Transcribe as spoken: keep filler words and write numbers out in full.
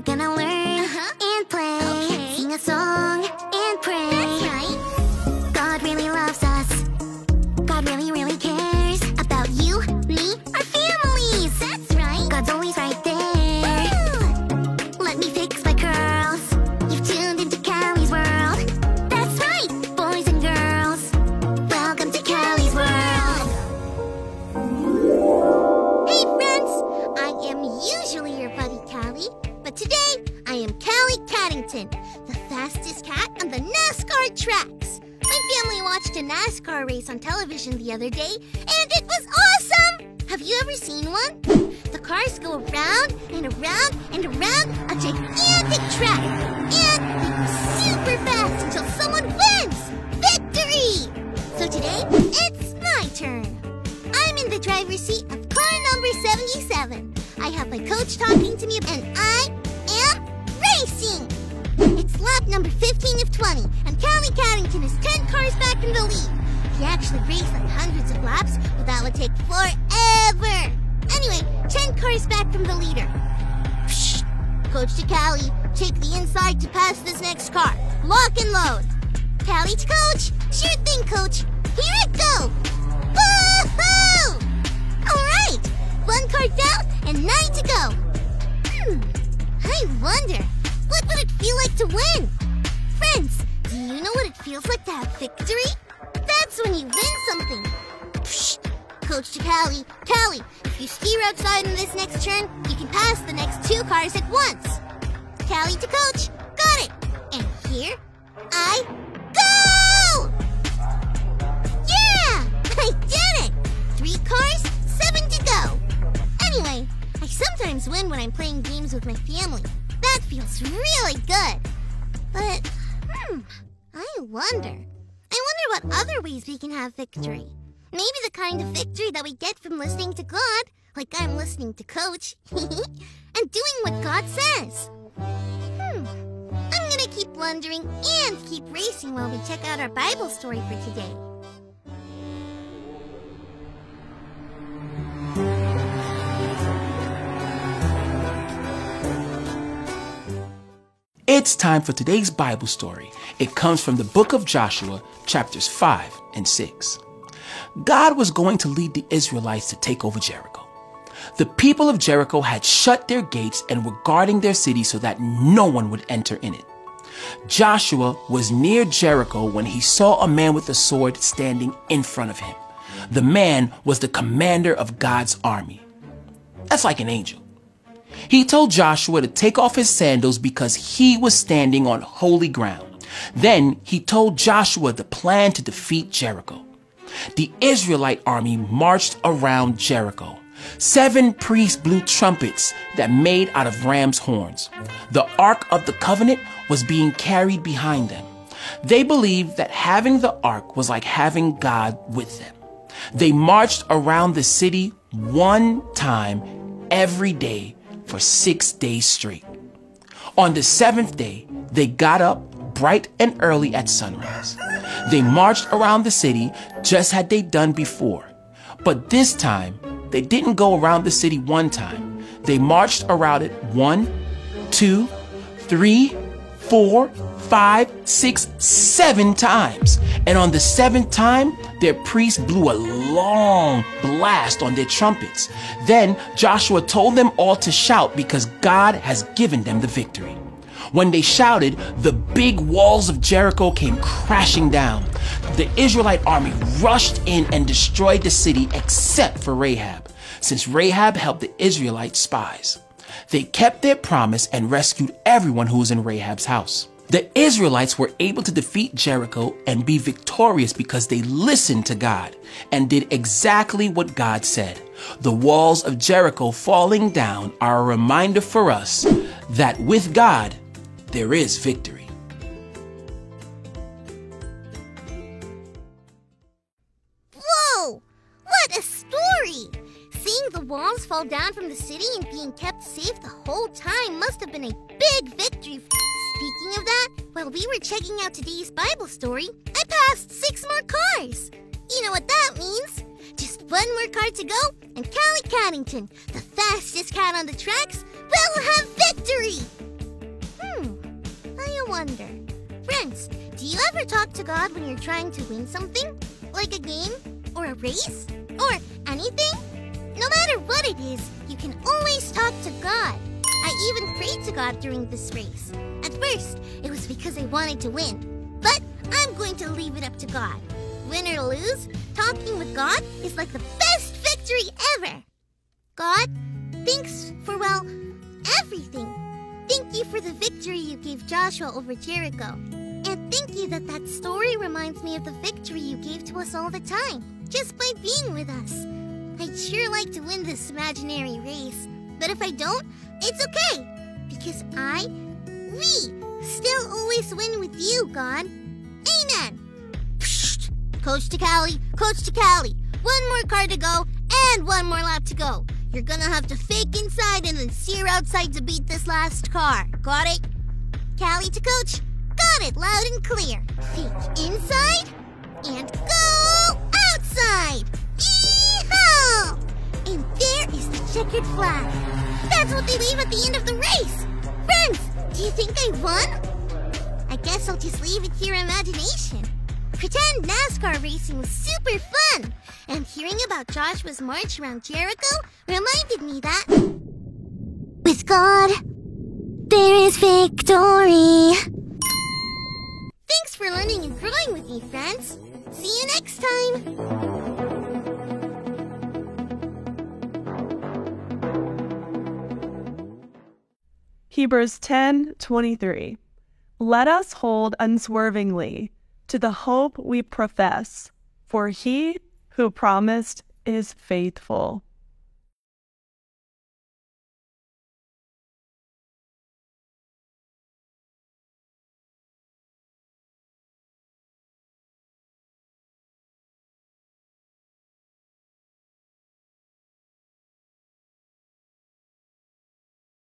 We're gonna learn uh-huh. and play, okay. Sing a song and pray. That's right. God really loves us. God really, really cares about you, me, our families. That's right. God's always right there. Woo! Let me fix my curls. You've tuned into Callie's World. That's right, boys and girls. Welcome to Callie's World. Hey, friends. I am usually your buddy Callie. But today, I am Callie Cannington, the fastest cat on the NASCAR tracks. My family watched a NASCAR race on television the other day, and it was awesome! Have you ever seen one? The cars go around and around and around a gigantic track, and they go super fast until someone wins! Victory! So today, it's my turn. I'm in the driver's seat of car number seventy-seven. I have my coach talking to me, and I am racing! It's lap number fifteen of twenty, and Callie Cannington is ten cars back in the lead. He actually raced like hundreds of laps, but that would take forever! Anyway, ten cars back from the leader. Psh! Coach to Callie, take the inside to pass this next car. Lock and load. Callie to Coach. Sure thing, Coach. Here it go! Woo-hoo! Alright, one car down, and nine to go. Hmm, I wonder, what would it feel like to win? Friends, do you know what it feels like to have victory? That's when you win something. Psh, Coach to Callie, Callie, if you steer outside in this next turn, you can pass the next two cars at once. Callie to Coach, got it. And here I go! Yeah, I did it! Three cars, seven to go. Anyway, I sometimes win when I'm playing games with my family. That feels really good. But, hmm, I wonder. I wonder what other ways we can have victory. Maybe the kind of victory that we get from listening to God, like I'm listening to Coach, and doing what God says. Hmm, I'm gonna keep wondering and keep racing while we check out our Bible story for today. It's time for today's Bible story. It comes from the book of Joshua, chapters five and six. God was going to lead the Israelites to take over Jericho. The people of Jericho had shut their gates and were guarding their city so that no one would enter in it. Joshua was near Jericho when he saw a man with a sword standing in front of him. The man was the commander of God's army. That's like an angel. He told Joshua to take off his sandals because he was standing on holy ground. Then he told Joshua the plan to defeat Jericho. The Israelite army marched around Jericho. Seven priests blew trumpets that made out of ram's horns. The Ark of the Covenant was being carried behind them. They believed that having the Ark was like having God with them. They marched around the city one time every day for six days straight. On the seventh day, they got up bright and early at sunrise. They marched around the city just as they done before. But this time, they didn't go around the city one time. They marched around it one, two, three, four, five, six, seven times. And on the seventh time, their priests blew a long blast on their trumpets. Then Joshua told them all to shout because God has given them the victory. When they shouted, the big walls of Jericho came crashing down. The Israelite army rushed in and destroyed the city except for Rahab, since Rahab helped the Israelite spies. They kept their promise and rescued everyone who was in Rahab's house. The Israelites were able to defeat Jericho and be victorious because they listened to God and did exactly what God said. The walls of Jericho falling down are a reminder for us that with God, there is victory. Whoa! What a story! Seeing the walls fall down from the city and being kept safe the whole time must have been a big victory. Speaking of that, while we were checking out today's Bible story, I passed six more cars. You know what that means? Just one more car to go, and Callie Cannington, the fastest cat on the tracks, will have victory! wonder. Friends, do you ever talk to God when you're trying to win something? Like a game, or a race, or anything? No matter what it is, you can always talk to God. I even prayed to God during this race. At first, it was because I wanted to win. But I'm going to leave it up to God. Win or lose, talking with God is like the best victory ever. God, thanks for, well, everything. Thank you for the victory you gave Joshua over Jericho. And thank you that that story reminds me of the victory you gave to us all the time, just by being with us. I'd sure like to win this imaginary race. But if I don't, it's okay. Because I, we, still always win with you, God. Amen. Psst. Coach to Callie, Coach to Callie. One more car to go, and one more lap to go. You're gonna have to fake inside and then steer outside to beat this last car. Got it? Callie to Coach. Got it loud and clear. Fake inside and go outside. Yee-haw! And there is the checkered flag. That's what they leave at the end of the race. Friends, do you think I won? I guess I'll just leave it to your imagination. Pretend NASCAR racing was super fun. And hearing about Joshua's march around Jericho reminded me that with God, there is victory. Thanks for learning and growing with me, friends. See you next time. Hebrews ten twenty-three. Let us hold unswervingly to the hope we profess, for he who promised is faithful.